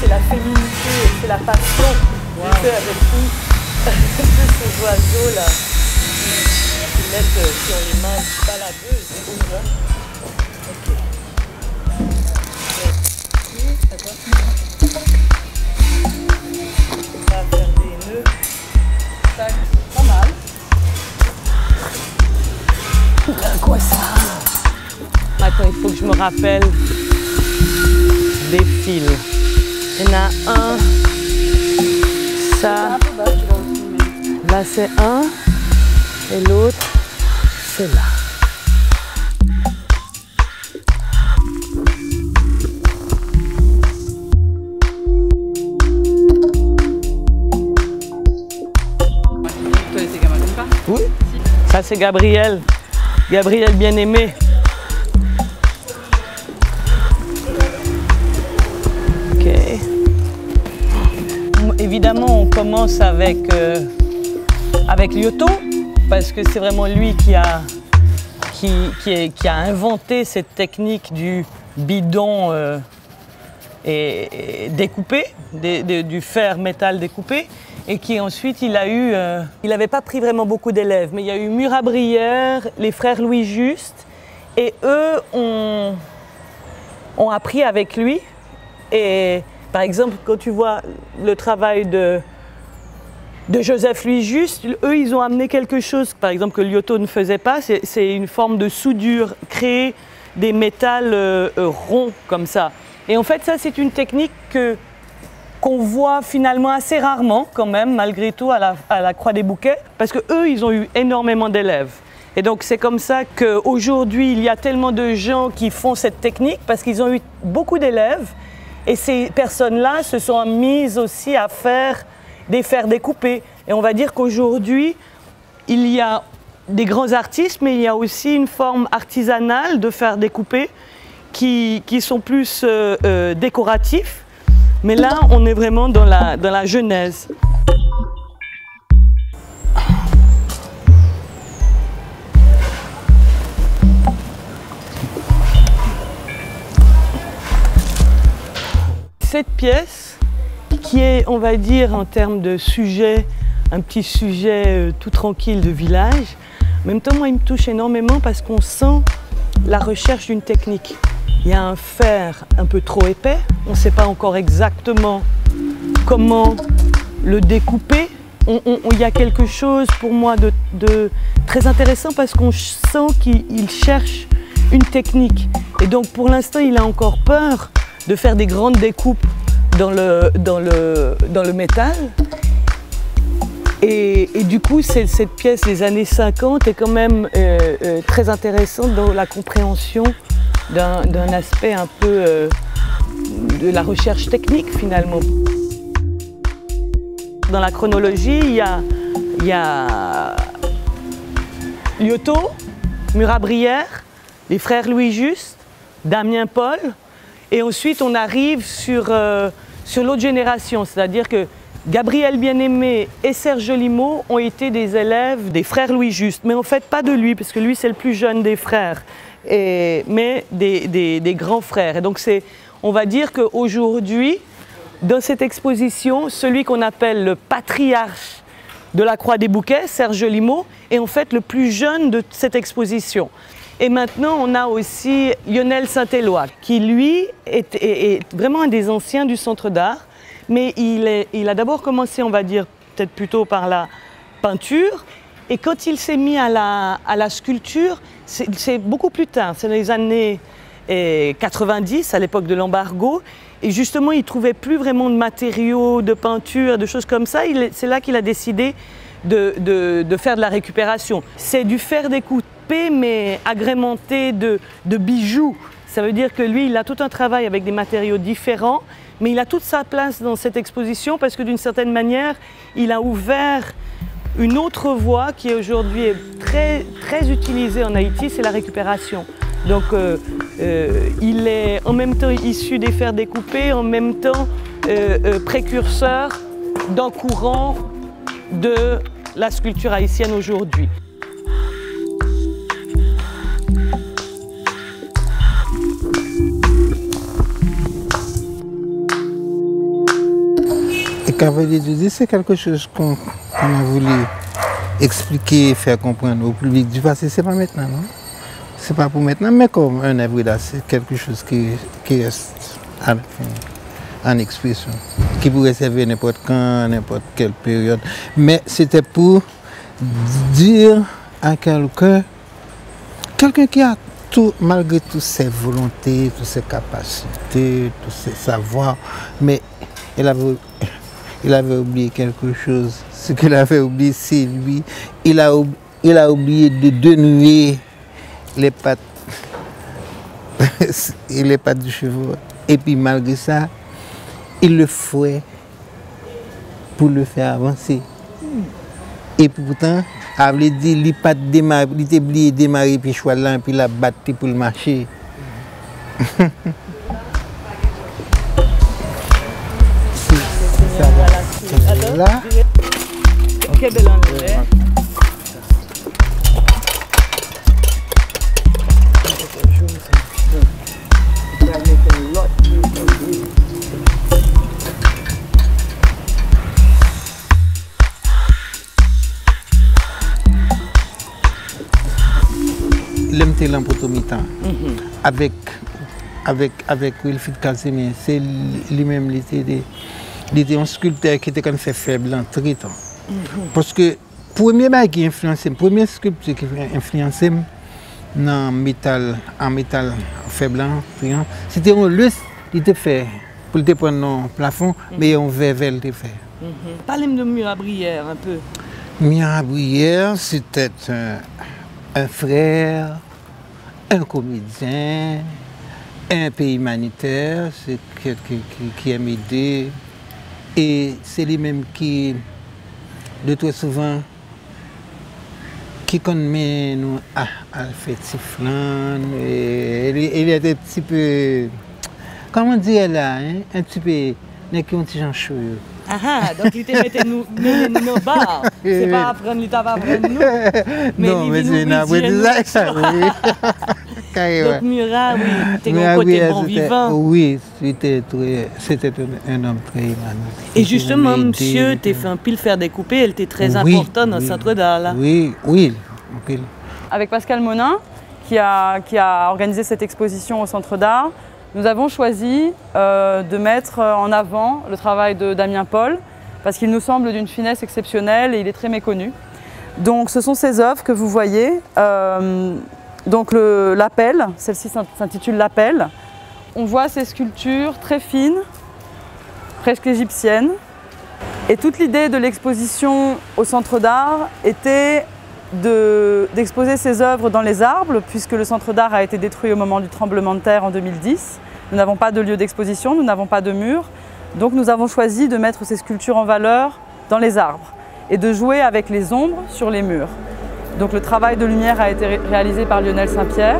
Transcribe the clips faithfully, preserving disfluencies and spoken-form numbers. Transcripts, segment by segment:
c'est la féminité, c'est la passion. Wow. J'ai fait avec tout, tous ces oiseaux-là qui mettent sur les mains du baladeux. On va faire des nœuds. Tac, pas mal. Putain, quoi ça? Attends, il faut que je me rappelle des fils. Il y en a un. Ça. Là, c'est un. Et l'autre, c'est là. Oui, ça c'est Gabriel, Gabriel Bien-Aimé. Ok. Évidemment, on commence avec, euh, avec Liautaud, parce que c'est vraiment lui qui a, qui, qui, qui a inventé cette technique du bidon euh, et, et découpé, des, de, du fer métal découpé. Et qui ensuite, il a eu, euh, il n'avait pas pris vraiment beaucoup d'élèves, mais il y a eu Murat Brierre, les frères Louis Juste, et eux ont, ont appris avec lui. Et par exemple, quand tu vois le travail de, de Joseph Louis Juste, eux, ils ont amené quelque chose, par exemple, que Liautaud ne faisait pas, c'est une forme de soudure, créer des métals euh, ronds comme ça. Et en fait, ça, c'est une technique que... qu'on voit finalement assez rarement quand même, malgré tout, à la, à la Croix des Bouquets, parce qu'eux, ils ont eu énormément d'élèves. Et donc c'est comme ça qu'aujourd'hui, il y a tellement de gens qui font cette technique, parce qu'ils ont eu beaucoup d'élèves, et ces personnes-là se sont mises aussi à faire des fers découpés. Et on va dire qu'aujourd'hui, il y a des grands artistes, mais il y a aussi une forme artisanale de fers découpés qui, qui sont plus euh, euh, décoratifs. Mais là, on est vraiment dans la, dans la genèse. Cette pièce, qui est, on va dire, en termes de sujet, un petit sujet tout tranquille de village, en même temps, moi, il me touche énormément parce qu'on sent la recherche d'une technique. Il y a un fer un peu trop épais, on ne sait pas encore exactement comment le découper. On, on, on, il y a quelque chose pour moi de, de très intéressant parce qu'on sent qu'il cherche une technique. Et donc pour l'instant, il a encore peur de faire des grandes découpes dans le, dans le, dans le métal. Et, et du coup, cette pièce des années cinquante est quand même euh, euh, très intéressante dans la compréhension d'un aspect un peu euh, de la recherche technique finalement. Dans la chronologie, il y a, il y a Liautaud, Murat Brierre, les frères Louis Juste, Damien Paul, et ensuite on arrive sur, euh, sur l'autre génération, c'est-à-dire que Gabriel Bien-Aimé et Serge Jolimeau ont été des élèves des frères Louis Juste, mais en fait pas de lui, parce que lui c'est le plus jeune des frères. Et, mais des, des, des grands frères. Et donc on va dire qu'aujourd'hui, dans cette exposition, celui qu'on appelle le patriarche de la Croix des Bouquets, Serge Jolimeau, est en fait le plus jeune de cette exposition. Et maintenant, on a aussi Lionel Saint-Éloi, qui lui est, est, est vraiment un des anciens du Centre d'Art, mais il, est, il a d'abord commencé, on va dire, peut-être plutôt par la peinture, et quand il s'est mis à la, à la sculpture, c'est beaucoup plus tard, c'est dans les années quatre-vingt-dix, à l'époque de l'embargo, et justement il ne trouvait plus vraiment de matériaux, de peinture, de choses comme ça, c'est là qu'il a décidé de, de, de faire de la récupération. C'est du fer découpé mais agrémenté de, de bijoux, ça veut dire que lui il a tout un travail avec des matériaux différents, mais il a toute sa place dans cette exposition parce que d'une certaine manière il a ouvert une autre voie qui aujourd'hui est très, très utilisée en Haïti, c'est la récupération. Donc euh, euh, il est en même temps issu des fers découpés, en même temps euh, euh, précurseur d'un courant de la sculpture haïtienne aujourd'hui. Cavalier du dé, c'est quelque chose qu'on a voulu expliquer, faire comprendre au public du passé. C'est pas maintenant, non? C'est pas pour maintenant, mais comme un œuvre d'art, c'est quelque chose qui, qui reste à la fin, en expression, qui pourrait servir n'importe quand, n'importe quelle période. Mais c'était pour dire à quelqu'un, quelqu'un qui a tout, malgré toutes ses volontés, toutes ses capacités, tous ses savoirs, mais il avait, il avait oublié quelque chose. Ce qu'il avait oublié, c'est lui. Il a, il a oublié de dénouer les pattes et les pattes du chevaux. Et puis malgré ça, il le fouet pour le faire avancer. Et pourtant, avait dit, il n'a pas démarré, il a oublié de démarrer, puis choix là, puis la battu pour le marché. Là. Okay, belle entrée. L'M T l'empotomitant avec avec avec Wilfried Casimir, c'est lui-même l'idée des. Il était un sculpteur qui était comme fait faible en traitant. Mm-hmm. Parce que le premier bail qui a influencé, le premier sculpteur qui a influencé en métal, en métal faible en traitant, c'était un lustre qui était fait pour le prendre au plafond, mm-hmm. mais on verre vert était fait. Mm-hmm. Parlez-moi de Murat Brierre un peu. Murat Brierre, c'était un, un frère, un comédien, un pays humanitaire, c'est quelqu'un qui, qui, qui aime aider. Et c'est lui-même qui, de très souvent, qui connaît nous à, à faire sifflant. Il était un petit peu, comment dire là, hein? Un petit peu, il y a un petit genre chaud. Ah, donc il était nous nos bars. C'est pas apprendre, il t'a pas apprendre nous. Mais non, mais c'est une bonne ça, oui. Donc Murat, oui, t'es un côté bon vivant. Oui, c'était un homme très humain. Et justement, monsieur, t'es fait un pile faire découper, elle était très importante dans le centre d'art là. Oui, oui. Avec Pascal Monin, qui a, qui a organisé cette exposition au centre d'art, nous avons choisi euh, de mettre en avant le travail de Damien Paul parce qu'il nous semble d'une finesse exceptionnelle et il est très méconnu. Donc ce sont ces œuvres que vous voyez. Euh, donc l'appel, celle-ci s'intitule l'appel. On voit ces sculptures très fines, presque égyptiennes. Et toute l'idée de l'exposition au Centre d'Art était d'exposer de, ces œuvres dans les arbres puisque le Centre d'Art a été détruit au moment du tremblement de terre en deux mille dix. Nous n'avons pas de lieu d'exposition, nous n'avons pas de mur, donc nous avons choisi de mettre ces sculptures en valeur dans les arbres et de jouer avec les ombres sur les murs. Donc le travail de lumière a été ré réalisé par Lionel Saint-Pierre.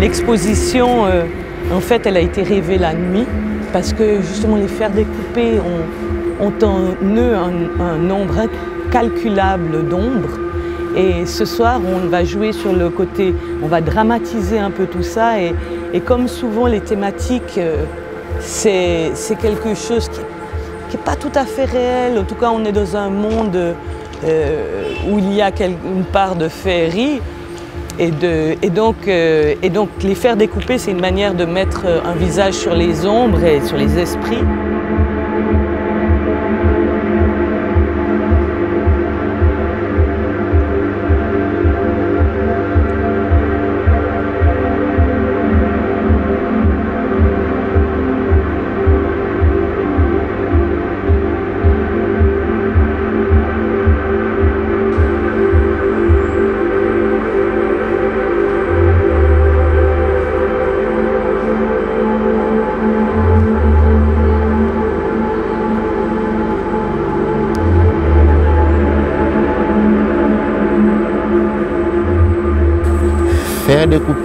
L'exposition, euh, en fait, elle a été rêvée la nuit parce que justement les fers découpés ont, ont en eux un, un nombre incalculable d'ombres. Et ce soir, on va jouer sur le côté, on va dramatiser un peu tout ça. Et, et comme souvent, les thématiques, euh, c'est quelque chose qui n'est pas tout à fait réel. En tout cas, on est dans un monde euh, où il y a une part de féerie. Et, de, et, donc, euh, et donc les faire découper, c'est une manière de mettre un visage sur les ombres et sur les esprits.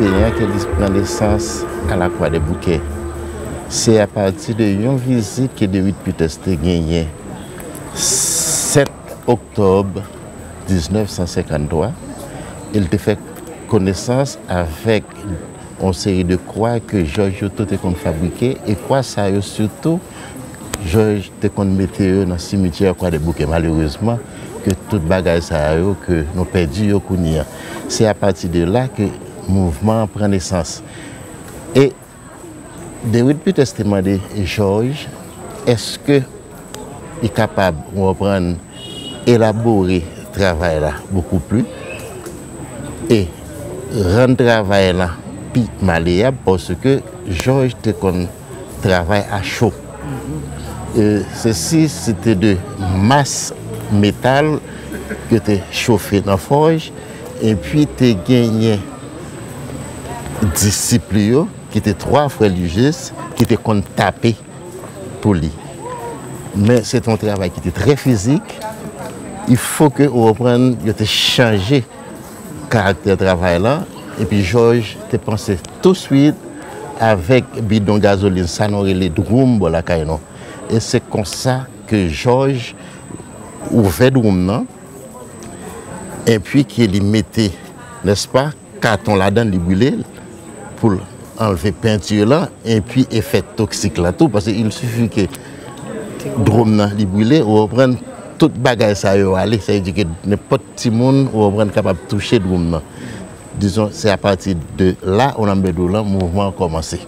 européen qui prend naissance à la Croix des Bouquets. C'est à partir d'une visite que David Pitesté gagné sept octobre mille neuf cent cinquante-trois. Il a fait connaissance avec une série de croix que Georges Joutou a fabriquées et croix ça surtout Georges a metté dans le cimetière Croix des Bouquets. Malheureusement, que tout bagage ça a eu, que nous perdu au Kounia. C'est à partir de là que le mouvement prend naissance. Et David Pitesté m'a dit, Georges, est-ce que est capable de reprendre, élaborer le travail là beaucoup plus et rendre le travail là plus malléable parce que Georges travaille à chaud. Euh, ceci, c'était de masse métal qui était chauffé dans la forge et puis tu as gagné disciples qui étaient trois frères Juste qui étaient tapés pour lui. Mais c'est un travail qui était très physique. Il faut que vous repreniez, vous avez changé le caractère de travail là. Et puis Georges, tu pensé tout de suite avec bidon gasoline, ça n'aurait les drums pour la caillon. Et c'est comme ça que Georges ouvrait le drum. Et puis qu'il mettait, n'est-ce pas, carton là-dedans, il brûlait pour enlever la peinture là. Et puis effet toxique là tout, parce qu'il suffit que drôme nan li brûlé ou reprend tout bagage ça yo aller ça veut dire que n'importe petit monde ou reprend capable toucher drôme nan disons c'est à partir de là on a le mouvement commencé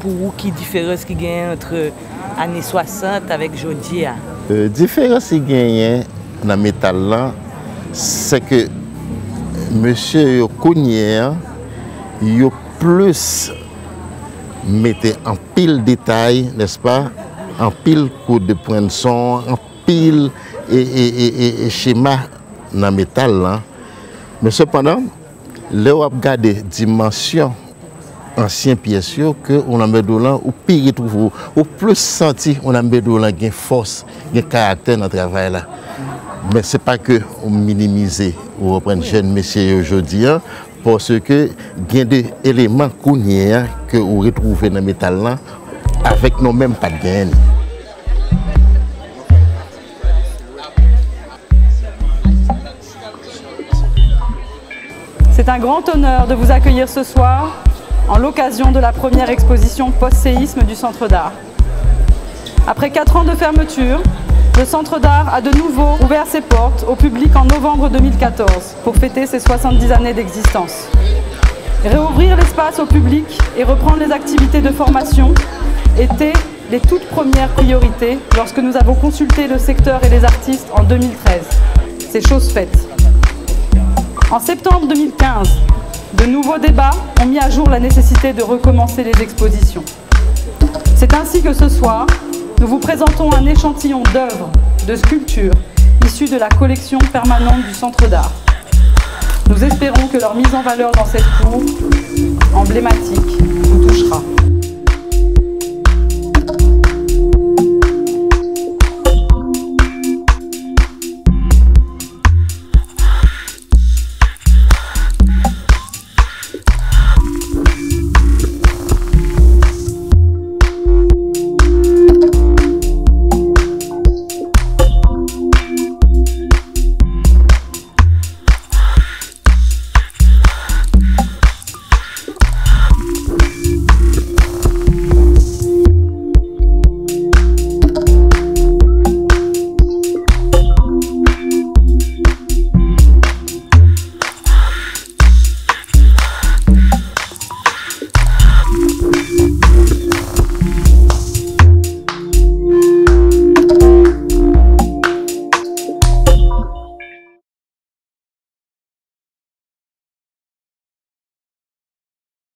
pour vous qui différence qui gagne entre années soixante avec jodi a euh, différence qui gagne dans métal là c'est que monsieur yo connait yo plus mettait en pile détail n'est-ce pas en pile coup de point de son, en pile et, et, et, et schéma dans le métal. Hein. Mais cependant, là on regarde les dimensions anciennes pièces que on a mis dedans, ou pire trouve, ou plus senti on a mis dedans une force, un caractère dans le travail là. Mais c'est pas que on minimise ou reprend jeune monsieur aujourd'hui, hein, parce que il y a des éléments qu'on hein, que on retrouve dans le métal là. Avec nos mêmes pas de gain. C'est un grand honneur de vous accueillir ce soir en l'occasion de la première exposition post-séisme du Centre d'Art. Après quatre ans de fermeture, le Centre d'Art a de nouveau ouvert ses portes au public en novembre deux mille quatorze pour fêter ses soixante-dix années d'existence. Réouvrir l'espace au public et reprendre les activités de formation étaient les toutes premières priorités lorsque nous avons consulté le secteur et les artistes en deux mille treize. C'est chose faite. En septembre deux mille quinze, de nouveaux débats ont mis à jour la nécessité de recommencer les expositions. C'est ainsi que ce soir, nous vous présentons un échantillon d'œuvres, de sculptures, issues de la collection permanente du Centre d'Art. Nous espérons que leur mise en valeur dans cette cour emblématique vous touchera.